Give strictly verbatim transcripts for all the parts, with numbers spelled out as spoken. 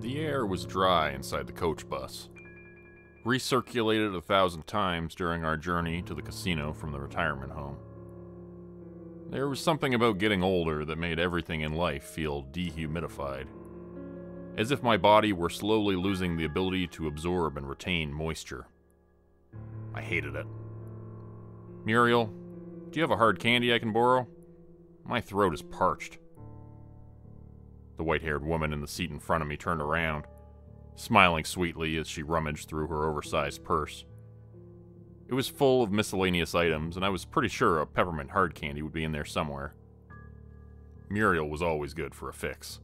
The air was dry inside the coach bus. Recirculated a thousand times during our journey to the casino from the retirement home. There was something about getting older that made everything in life feel dehumidified. As if my body were slowly losing the ability to absorb and retain moisture. I hated it. Muriel, do you have a hard candy I can borrow? My throat is parched. The white-haired woman in the seat in front of me turned around, smiling sweetly as she rummaged through her oversized purse. It was full of miscellaneous items, and I was pretty sure a peppermint hard candy would be in there somewhere. Muriel was always good for a fix.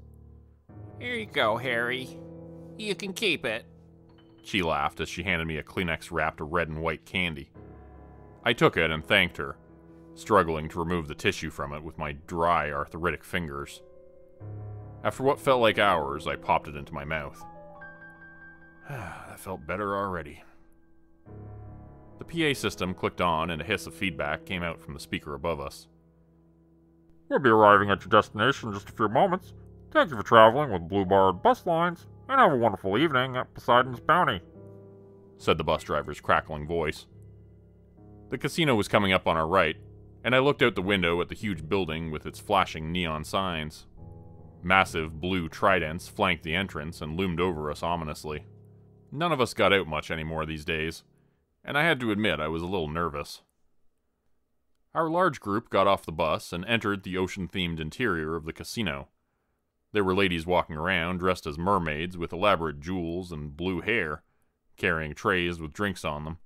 "Here you go, Harry. You can keep it." She laughed as she handed me a Kleenex-wrapped red and white candy. I took it and thanked her, struggling to remove the tissue from it with my dry, arthritic fingers. After what felt like hours, I popped it into my mouth. That felt better already. The P A system clicked on and a hiss of feedback came out from the speaker above us. "We'll be arriving at your destination in just a few moments. Thank you for traveling with Bluebird Bus Lines, and have a wonderful evening at Poseidon's Bounty," said the bus driver's crackling voice. The casino was coming up on our right, and I looked out the window at the huge building with its flashing neon signs. Massive blue tridents flanked the entrance and loomed over us ominously. None of us got out much anymore these days, and I had to admit I was a little nervous. Our large group got off the bus and entered the ocean-themed interior of the casino. There were ladies walking around dressed as mermaids with elaborate jewels and blue hair, carrying trays with drinks on them.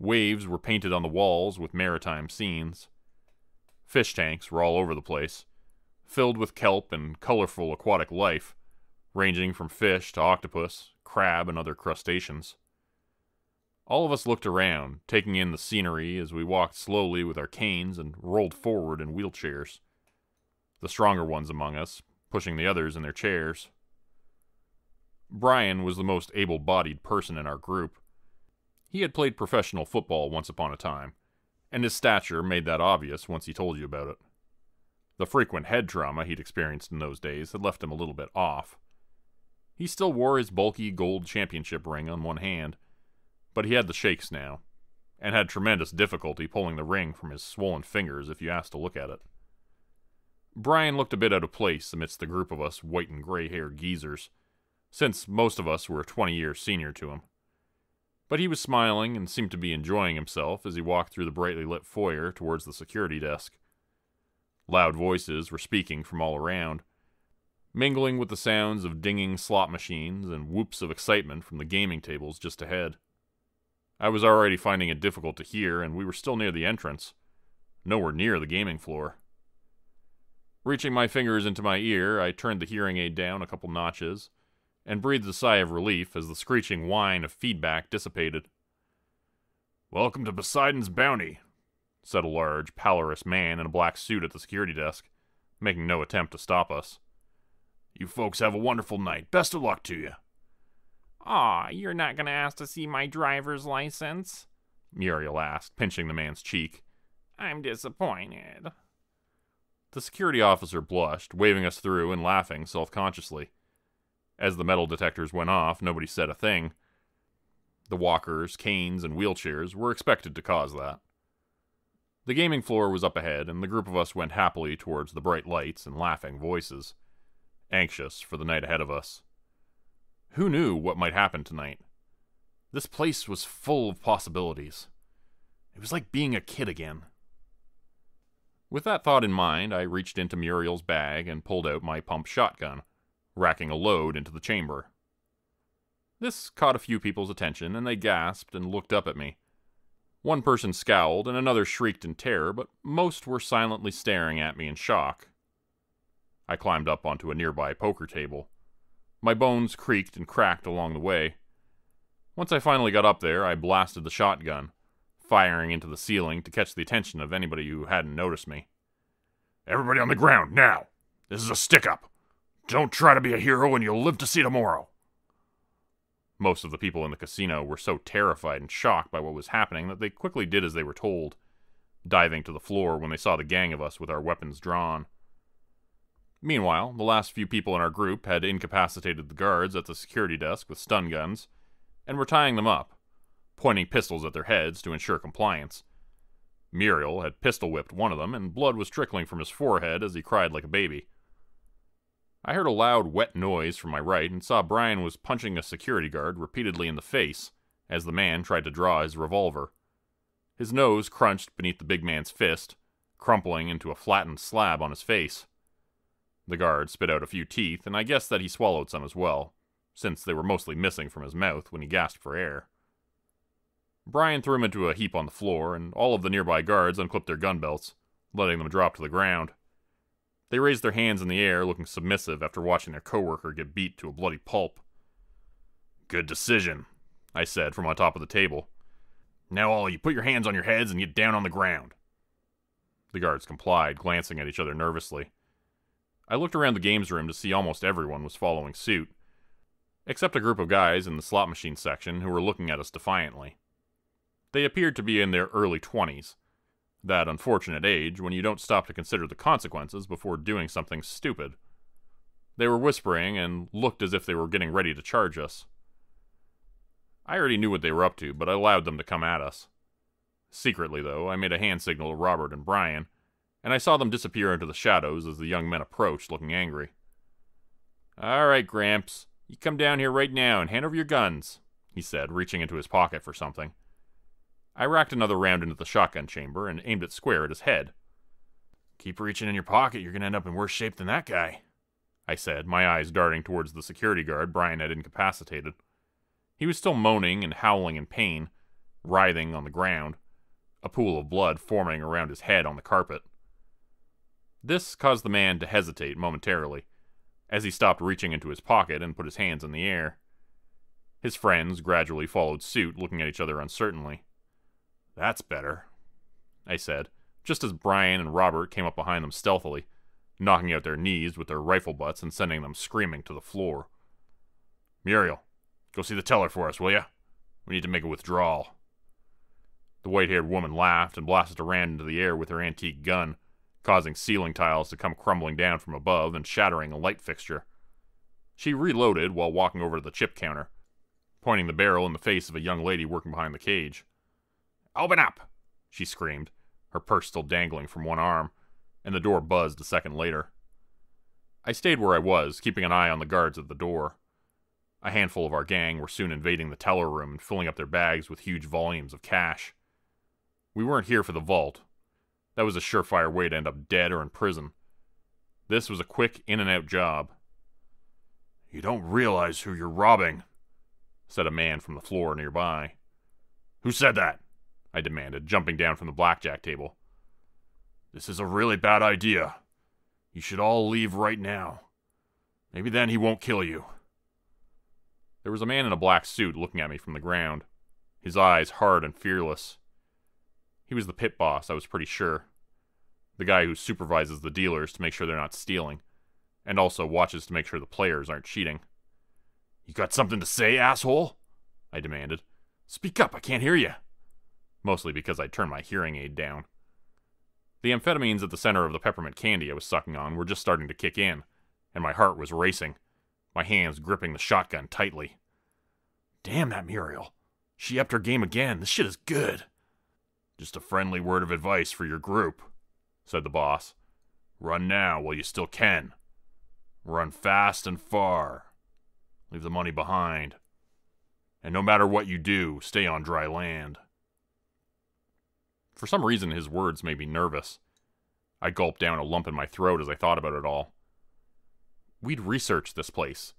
Waves were painted on the walls with maritime scenes. Fish tanks were all over the place, filled with kelp and colorful aquatic life, ranging from fish to octopus, crab, and other crustaceans. All of us looked around, taking in the scenery as we walked slowly with our canes and rolled forward in wheelchairs, the stronger ones among us pushing the others in their chairs. Brian was the most able-bodied person in our group. He had played professional football once upon a time, and his stature made that obvious once he told you about it. The frequent head trauma he'd experienced in those days had left him a little bit off. He still wore his bulky gold championship ring on one hand, but he had the shakes now, and had tremendous difficulty pulling the ring from his swollen fingers if you asked to look at it. Brian looked a bit out of place amidst the group of us white and gray-haired geezers, since most of us were twenty years senior to him. But he was smiling and seemed to be enjoying himself as he walked through the brightly lit foyer towards the security desk. Loud voices were speaking from all around, mingling with the sounds of dinging slot machines and whoops of excitement from the gaming tables just ahead. I was already finding it difficult to hear, and we were still near the entrance, nowhere near the gaming floor. Reaching my fingers into my ear, I turned the hearing aid down a couple notches, and breathed a sigh of relief as the screeching whine of feedback dissipated. "Welcome to Poseidon's Bounty," said a large, pallorous man in a black suit at the security desk, making no attempt to stop us. "You folks have a wonderful night. Best of luck to you." "Aw, you're not going to ask to see my driver's license?" Muriel asked, pinching the man's cheek. "I'm disappointed." The security officer blushed, waving us through and laughing self-consciously. As the metal detectors went off, nobody said a thing. The walkers, canes, and wheelchairs were expected to cause that. The gaming floor was up ahead, and the group of us went happily towards the bright lights and laughing voices, anxious for the night ahead of us. Who knew what might happen tonight? This place was full of possibilities. It was like being a kid again. With that thought in mind, I reached into Muriel's bag and pulled out my pump shotgun, racking a load into the chamber. This caught a few people's attention, and they gasped and looked up at me. One person scowled, and another shrieked in terror, but most were silently staring at me in shock. I climbed up onto a nearby poker table. My bones creaked and cracked along the way. Once I finally got up there, I blasted the shotgun, firing into the ceiling to catch the attention of anybody who hadn't noticed me. "Everybody on the ground, now! This is a stick-up! Don't try to be a hero and you'll live to see tomorrow!" Most of the people in the casino were so terrified and shocked by what was happening that they quickly did as they were told, diving to the floor when they saw the gang of us with our weapons drawn. Meanwhile, the last few people in our group had incapacitated the guards at the security desk with stun guns, and were tying them up, pointing pistols at their heads to ensure compliance. Muriel had pistol-whipped one of them, and blood was trickling from his forehead as he cried like a baby. I heard a loud, wet noise from my right and saw Brian was punching a security guard repeatedly in the face as the man tried to draw his revolver. His nose crunched beneath the big man's fist, crumpling into a flattened slab on his face. The guard spit out a few teeth, and I guessed that he swallowed some as well, since they were mostly missing from his mouth when he gasped for air. Brian threw him into a heap on the floor, and all of the nearby guards unclipped their gun belts, letting them drop to the ground. They raised their hands in the air, looking submissive after watching their coworker get beat to a bloody pulp. "Good decision," I said from on top of the table. "Now all of you put your hands on your heads and get down on the ground." The guards complied, glancing at each other nervously. I looked around the games room to see almost everyone was following suit, except a group of guys in the slot machine section who were looking at us defiantly. They appeared to be in their early twenties, that unfortunate age when you don't stop to consider the consequences before doing something stupid. They were whispering and looked as if they were getting ready to charge us. I already knew what they were up to, but I allowed them to come at us. Secretly, though, I made a hand signal to Robert and Brian, and I saw them disappear into the shadows as the young men approached, looking angry. "All right, Gramps, you come down here right now and hand over your guns," he said, reaching into his pocket for something. I racked another round into the shotgun chamber and aimed it square at his head. "Keep reaching in your pocket, you're going to end up in worse shape than that guy," I said, my eyes darting towards the security guard Brian had incapacitated. He was still moaning and howling in pain, writhing on the ground, a pool of blood forming around his head on the carpet. This caused the man to hesitate momentarily, as he stopped reaching into his pocket and put his hands in the air. His friends gradually followed suit, looking at each other uncertainly. "That's better," I said, just as Brian and Robert came up behind them stealthily, knocking out their knees with their rifle butts and sending them screaming to the floor. "Muriel, go see the teller for us, will ya? We need to make a withdrawal." The white-haired woman laughed and blasted around into the air with her antique gun, causing ceiling tiles to come crumbling down from above and shattering a light fixture. She reloaded while walking over to the chip counter, pointing the barrel in the face of a young lady working behind the cage. "Open up!" she screamed, her purse still dangling from one arm, and the door buzzed a second later. I stayed where I was, keeping an eye on the guards at the door. A handful of our gang were soon invading the teller room and filling up their bags with huge volumes of cash. We weren't here for the vault. That was a surefire way to end up dead or in prison. This was a quick in-and-out job. "You don't realize who you're robbing," said a man from the floor nearby. "Who said that?" I demanded, jumping down from the blackjack table. "This is a really bad idea. You should all leave right now. Maybe then he won't kill you." There was a man in a black suit looking at me from the ground, his eyes hard and fearless. He was the pit boss, I was pretty sure. The guy who supervises the dealers to make sure they're not stealing, and also watches to make sure the players aren't cheating. "You got something to say, asshole?" I demanded. "Speak up, I can't hear you." Mostly because I turned my hearing aid down. The amphetamines at the center of the peppermint candy I was sucking on were just starting to kick in, and my heart was racing, my hands gripping the shotgun tightly. "Damn that Muriel. She upped her game again. This shit is good." "Just a friendly word of advice for your group," said the boss. "Run now while you still can. Run fast and far. Leave the money behind. And no matter what you do, stay on dry land." For some reason, his words made me nervous. I gulped down a lump in my throat as I thought about it all. We'd researched this place.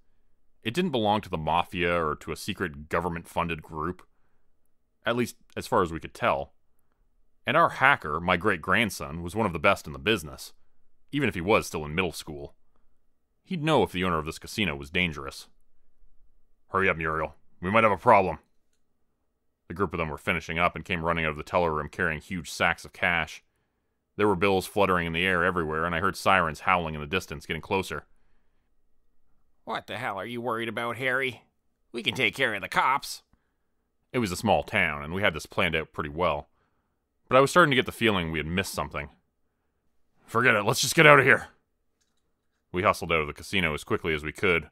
It didn't belong to the Mafia or to a secret government-funded group, at least as far as we could tell. And our hacker, my great-grandson, was one of the best in the business, even if he was still in middle school. He'd know if the owner of this casino was dangerous. "Hurry up, Muriel. We might have a problem." The group of them were finishing up and came running out of the teller room carrying huge sacks of cash. There were bills fluttering in the air everywhere, and I heard sirens howling in the distance, getting closer. "What the hell are you worried about, Harry? We can take care of the cops." It was a small town, and we had this planned out pretty well. But I was starting to get the feeling we had missed something. "Forget it, let's just get out of here." We hustled out of the casino as quickly as we could,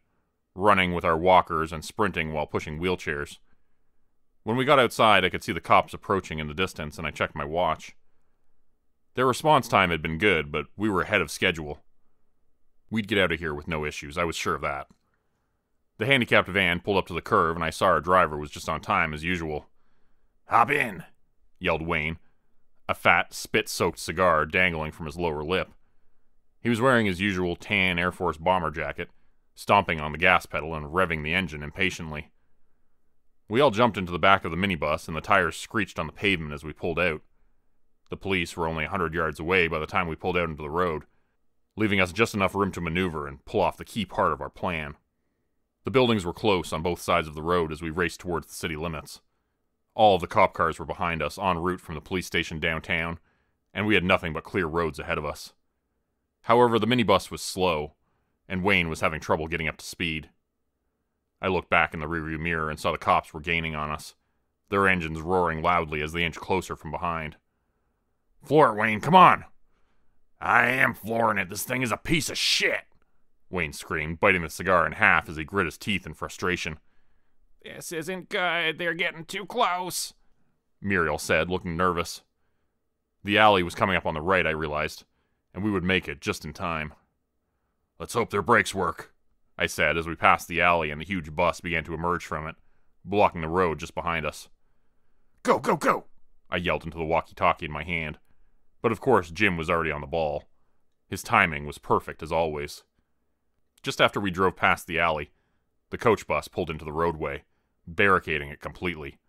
running with our walkers and sprinting while pushing wheelchairs. When we got outside, I could see the cops approaching in the distance, and I checked my watch. Their response time had been good, but we were ahead of schedule. We'd get out of here with no issues, I was sure of that. The handicapped van pulled up to the curve, and I saw our driver was just on time as usual. "Hop in!" yelled Wayne, a fat, spit-soaked cigar dangling from his lower lip. He was wearing his usual tan Air Force bomber jacket, stomping on the gas pedal and revving the engine impatiently. We all jumped into the back of the minibus, and the tires screeched on the pavement as we pulled out. The police were only a hundred yards away by the time we pulled out into the road, leaving us just enough room to maneuver and pull off the key part of our plan. The buildings were close on both sides of the road as we raced towards the city limits. All of the cop cars were behind us en route from the police station downtown, and we had nothing but clear roads ahead of us. However, the minibus was slow, and Wayne was having trouble getting up to speed. I looked back in the rearview mirror and saw the cops were gaining on us, their engines roaring loudly as they inched closer from behind. "Floor it, Wayne, come on!" "I am flooring it, this thing is a piece of shit!" Wayne screamed, biting the cigar in half as he grit his teeth in frustration. "This isn't good, they're getting too close," Muriel said, looking nervous. The alley was coming up on the right, I realized, and we would make it just in time. "Let's hope their brakes work," I said as we passed the alley and the huge bus began to emerge from it, blocking the road just behind us. "Go, go, go!" I yelled into the walkie-talkie in my hand, but of course Jim was already on the ball. His timing was perfect as always. Just after we drove past the alley, the coach bus pulled into the roadway, barricading it completely.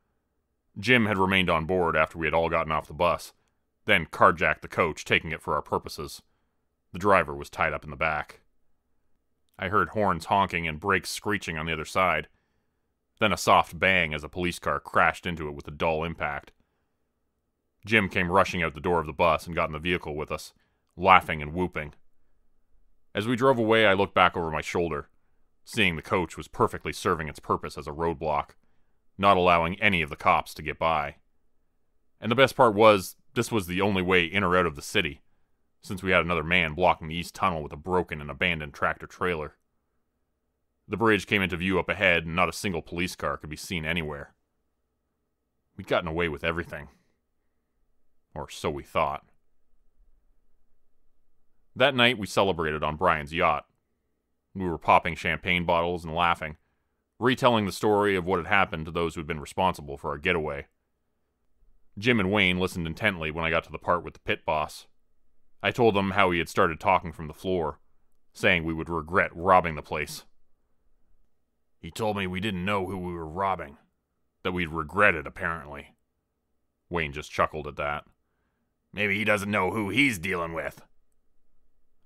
Jim had remained on board after we had all gotten off the bus, then carjacked the coach, taking it for our purposes. The driver was tied up in the back. I heard horns honking and brakes screeching on the other side, then a soft bang as a police car crashed into it with a dull impact. Jim came rushing out the door of the bus and got in the vehicle with us, laughing and whooping. As we drove away, I looked back over my shoulder, seeing the coach was perfectly serving its purpose as a roadblock, not allowing any of the cops to get by. And the best part was, this was the only way in or out of the city, since we had another man blocking the east tunnel with a broken and abandoned tractor-trailer. The bridge came into view up ahead, and not a single police car could be seen anywhere. We'd gotten away with everything. Or so we thought. That night we celebrated on Brian's yacht. We were popping champagne bottles and laughing, retelling the story of what had happened to those who had been responsible for our getaway. Jim and Wayne listened intently when I got to the part with the pit boss. I told them how he had started talking from the floor, saying we would regret robbing the place. "He told me we didn't know who we were robbing, that we'd regret it, apparently." Wayne just chuckled at that. "Maybe he doesn't know who he's dealing with."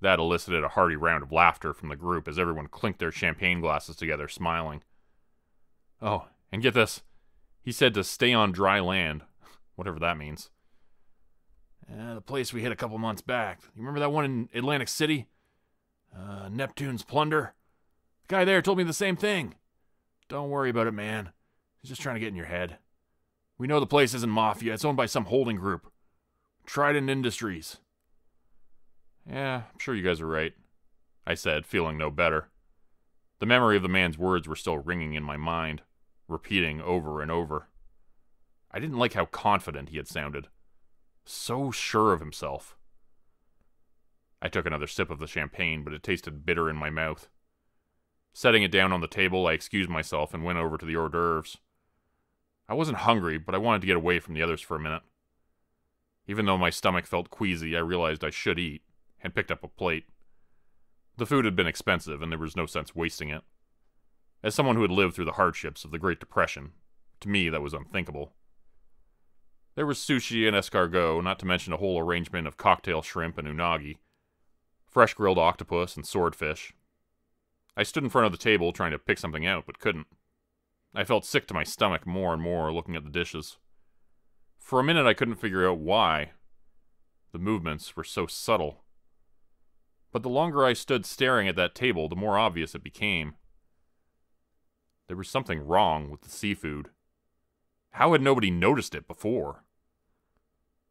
That elicited a hearty round of laughter from the group as everyone clinked their champagne glasses together, smiling. "Oh, and get this. He said to stay on dry land," whatever that means. Uh, "the place we hit a couple months back. You remember that one in Atlantic City? Uh, Neptune's Plunder? The guy there told me the same thing. Don't worry about it, man. He's just trying to get in your head. We know the place isn't mafia. It's owned by some holding group. Trident Industries." "Yeah, I'm sure you guys are right," I said, feeling no better. The memory of the man's words were still ringing in my mind, repeating over and over. I didn't like how confident he had sounded. So sure of himself. I took another sip of the champagne, but it tasted bitter in my mouth. Setting it down on the table, I excused myself and went over to the hors d'oeuvres. I wasn't hungry, but I wanted to get away from the others for a minute. Even though my stomach felt queasy, I realized I should eat, and picked up a plate. The food had been expensive, and there was no sense wasting it. As someone who had lived through the hardships of the Great Depression, to me that was unthinkable. There was sushi and escargot, not to mention a whole arrangement of cocktail shrimp and unagi, fresh grilled octopus and swordfish. I stood in front of the table trying to pick something out, but couldn't. I felt sick to my stomach more and more looking at the dishes. For a minute I couldn't figure out why. The movements were so subtle. But the longer I stood staring at that table, the more obvious it became. There was something wrong with the seafood. How had nobody noticed it before?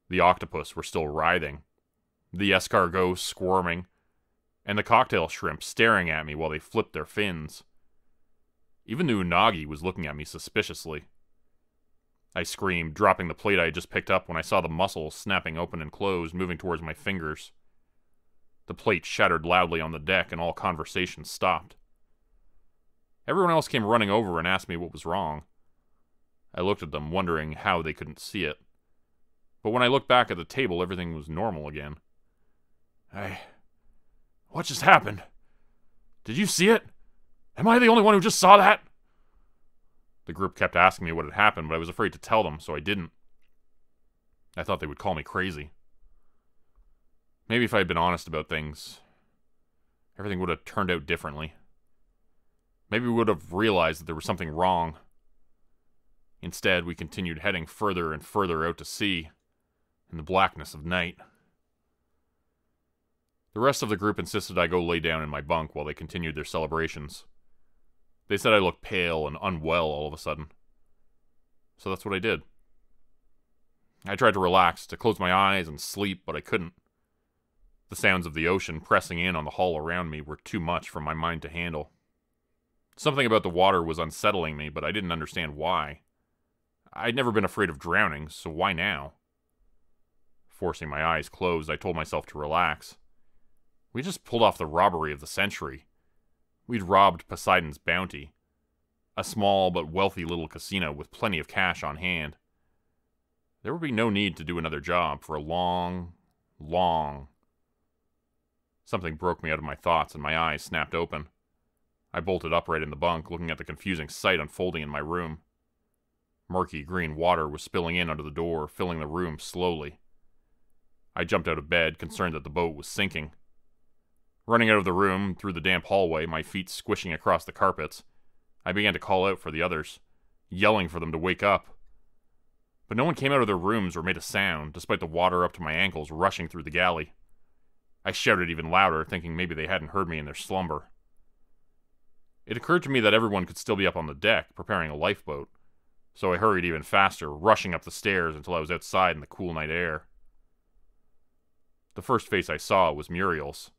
The octopus were still writhing, the escargot squirming, and the cocktail shrimp staring at me while they flipped their fins. Even the unagi was looking at me suspiciously. I screamed, dropping the plate I had just picked up when I saw the muscles snapping open and closed, moving towards my fingers. The plate shattered loudly on the deck and all conversation stopped. Everyone else came running over and asked me what was wrong. I looked at them, wondering how they couldn't see it. But when I looked back at the table, everything was normal again. I... What just happened? Did you see it? Am I the only one who just saw that? The group kept asking me what had happened, but I was afraid to tell them, so I didn't. I thought they would call me crazy. Maybe if I had been honest about things, everything would have turned out differently. Maybe we would have realized that there was something wrong. Instead, we continued heading further and further out to sea, in the blackness of night. The rest of the group insisted I go lay down in my bunk while they continued their celebrations. They said I looked pale and unwell all of a sudden. So that's what I did. I tried to relax, to close my eyes and sleep, but I couldn't. The sounds of the ocean pressing in on the hull around me were too much for my mind to handle. Something about the water was unsettling me, but I didn't understand why. I'd never been afraid of drowning, so why now? Forcing my eyes closed, I told myself to relax. We just pulled off the robbery of the century. We'd robbed Poseidon's Bounty, a small but wealthy little casino with plenty of cash on hand. There would be no need to do another job for a long, long... Something broke me out of my thoughts and my eyes snapped open. I bolted upright in the bunk, looking at the confusing sight unfolding in my room. Murky green water was spilling in under the door, filling the room slowly. I jumped out of bed, concerned that the boat was sinking. Running out of the room, through the damp hallway, my feet squishing across the carpets, I began to call out for the others, yelling for them to wake up. But no one came out of their rooms or made a sound, despite the water up to my ankles rushing through the galley. I shouted even louder, thinking maybe they hadn't heard me in their slumber. It occurred to me that everyone could still be up on the deck, preparing a lifeboat, so I hurried even faster, rushing up the stairs until I was outside in the cool night air. The first face I saw was Muriel's.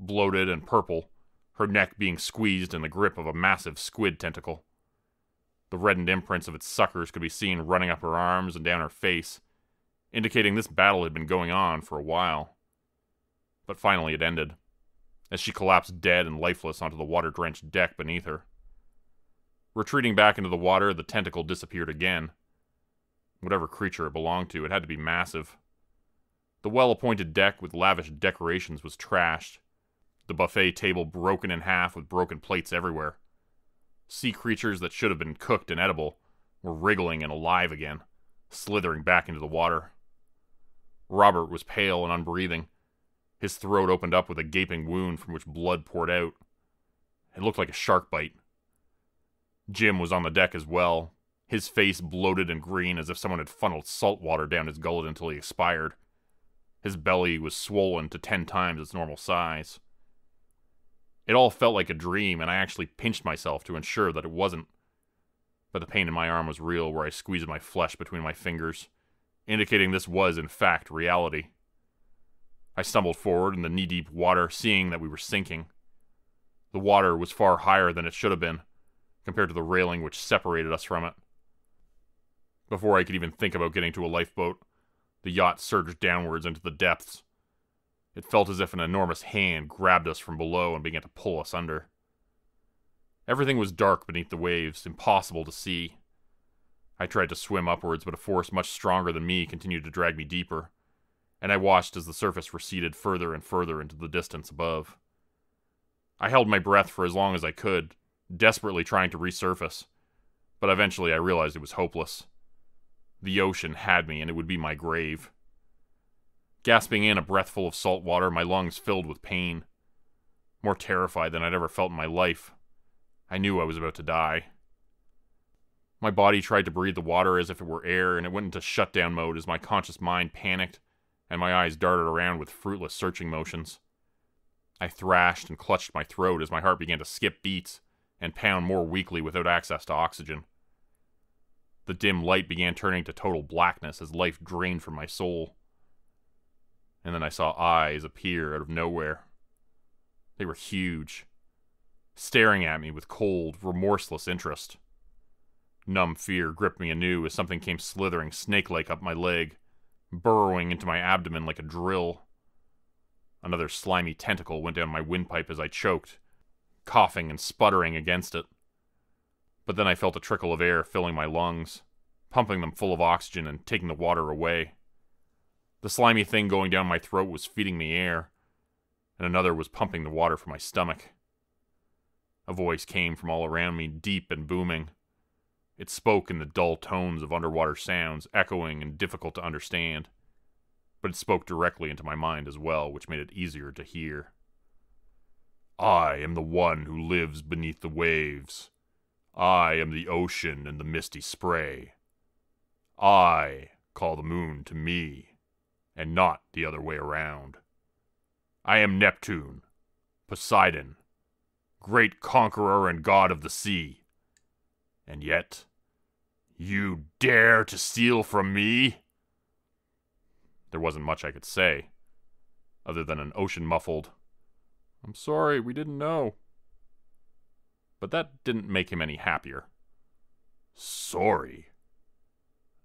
Bloated and purple, her neck being squeezed in the grip of a massive squid tentacle. The reddened imprints of its suckers could be seen running up her arms and down her face, indicating this battle had been going on for a while. But finally it ended, as she collapsed dead and lifeless onto the water-drenched deck beneath her. Retreating back into the water, the tentacle disappeared again. Whatever creature it belonged to, it had to be massive. The well-appointed deck with lavish decorations was trashed. The buffet table broken in half with broken plates everywhere. Sea creatures that should have been cooked and edible were wriggling and alive again, slithering back into the water. Robert was pale and unbreathing. His throat opened up with a gaping wound from which blood poured out. It looked like a shark bite. Jim was on the deck as well, his face bloated and green as if someone had funneled salt water down his gullet until he expired. His belly was swollen to ten times its normal size. It all felt like a dream, and I actually pinched myself to ensure that it wasn't. But the pain in my arm was real, where I squeezed my flesh between my fingers, indicating this was, in fact, reality. I stumbled forward in the knee-deep water, seeing that we were sinking. The water was far higher than it should have been, compared to the railing which separated us from it. Before I could even think about getting to a lifeboat, the yacht surged downwards into the depths. It felt as if an enormous hand grabbed us from below and began to pull us under. Everything was dark beneath the waves, impossible to see. I tried to swim upwards, but a force much stronger than me continued to drag me deeper, and I watched as the surface receded further and further into the distance above. I held my breath for as long as I could, desperately trying to resurface, but eventually I realized it was hopeless. The ocean had me, and it would be my grave. Gasping in a breathful of salt water, my lungs filled with pain. More terrified than I'd ever felt in my life, I knew I was about to die. My body tried to breathe the water as if it were air, and it went into shutdown mode as my conscious mind panicked and my eyes darted around with fruitless searching motions. I thrashed and clutched my throat as my heart began to skip beats and pound more weakly without access to oxygen. The dim light began turning to total blackness as life drained from my soul. And then I saw eyes appear out of nowhere. They were huge, staring at me with cold, remorseless interest. Numb fear gripped me anew as something came slithering snake-like up my leg, burrowing into my abdomen like a drill. Another slimy tentacle went down my windpipe as I choked, coughing and sputtering against it. But then I felt a trickle of air filling my lungs, pumping them full of oxygen and taking the water away. The slimy thing going down my throat was feeding me air, and another was pumping the water from my stomach. A voice came from all around me, deep and booming. It spoke in the dull tones of underwater sounds, echoing and difficult to understand. But it spoke directly into my mind as well, which made it easier to hear. I am the one who lives beneath the waves. I am the ocean and the misty spray. I call the moon to me, and not the other way around. I am Neptune, Poseidon, great conqueror and god of the sea. And yet, you dare to steal from me? There wasn't much I could say, other than an ocean-muffled, "I'm sorry, we didn't know." But that didn't make him any happier. Sorry?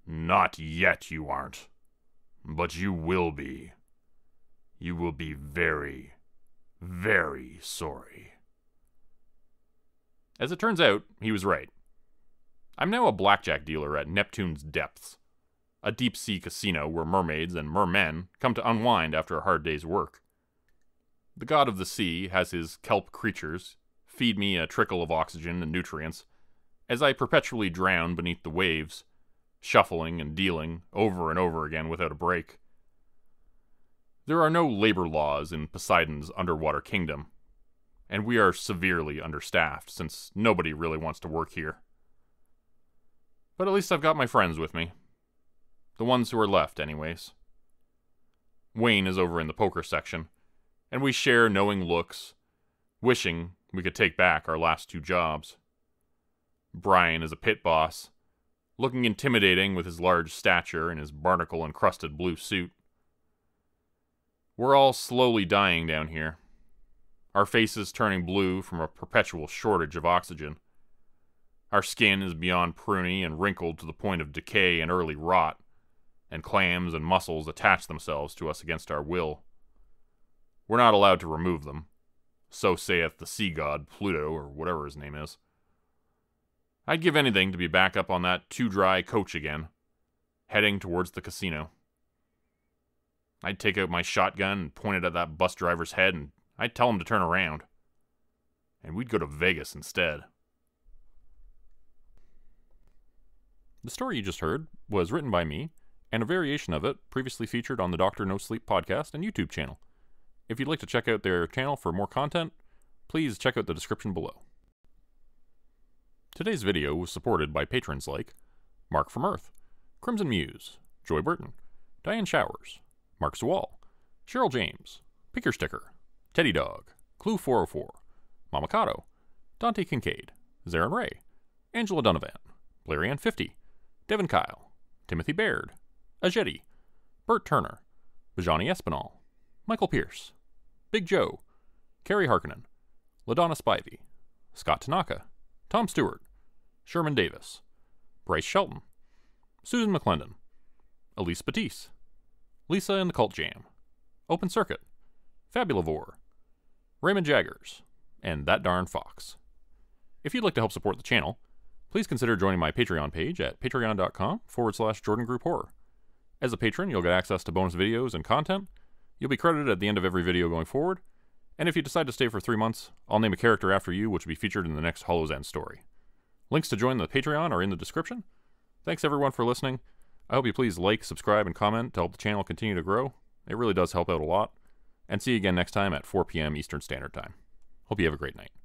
Not yet you aren't. But you will be. You will be very, very sorry. As it turns out, he was right. I'm now a blackjack dealer at Neptune's Depths, a deep-sea casino where mermaids and mermen come to unwind after a hard day's work. The god of the sea has his kelp creatures feed me a trickle of oxygen and nutrients as I perpetually drown beneath the waves, shuffling and dealing over and over again without a break. There are no labor laws in Poseidon's underwater kingdom, and we are severely understaffed since nobody really wants to work here. But at least I've got my friends with me. The ones who are left, anyways. Wayne is over in the poker section, and we share knowing looks, wishing we could take back our last two jobs. Brian is a pit boss, looking intimidating with his large stature and his barnacle-encrusted blue suit. We're all slowly dying down here, our faces turning blue from a perpetual shortage of oxygen. Our skin is beyond pruny and wrinkled to the point of decay and early rot, and clams and mussels attach themselves to us against our will. We're not allowed to remove them, so saith the sea god Pluto, or whatever his name is. I'd give anything to be back up on that too-dry coach again, heading towards the casino. I'd take out my shotgun and point it at that bus driver's head, and I'd tell him to turn around. And we'd go to Vegas instead. The story you just heard was written by me, and a variation of it previously featured on the Doctor No Sleep podcast and YouTube channel. If you'd like to check out their channel for more content, please check out the description below. Today's video was supported by patrons like Mark from Earth, Crimson Muse, Joy Burton, Diane Showers, Mark Zawal, Cheryl James, Picker Sticker, Teddy Dog, Clue four oh four, Mamakato, Dante Kincaid, Zarin Ray, Angela Donovan, Blarian fifty, Devin Kyle, Timothy Baird, Ajeti, Bert Turner, Bajani Espinal, Michael Pierce, Big Joe, Carrie Harkonnen, LaDonna Spivey, Scott Tanaka, Tom Stewart, Sherman Davis, Bryce Shelton, Susan McClendon, Elise Batiste, Lisa and the Cult Jam, Open Circuit, Fabulivore, Raymond Jaggers, and That Darn Fox. If you'd like to help support the channel, please consider joining my Patreon page at patreon.com forward slash Jordan Grupe Horror. As a patron, you'll get access to bonus videos and content. You'll be credited at the end of every video going forward. And if you decide to stay for three months, I'll name a character after you, which will be featured in the next Hollow's End story. Links to join the Patreon are in the description. Thanks everyone for listening. I hope you please like, subscribe, and comment to help the channel continue to grow. It really does help out a lot. And see you again next time at four p m Eastern Standard Time. Hope you have a great night.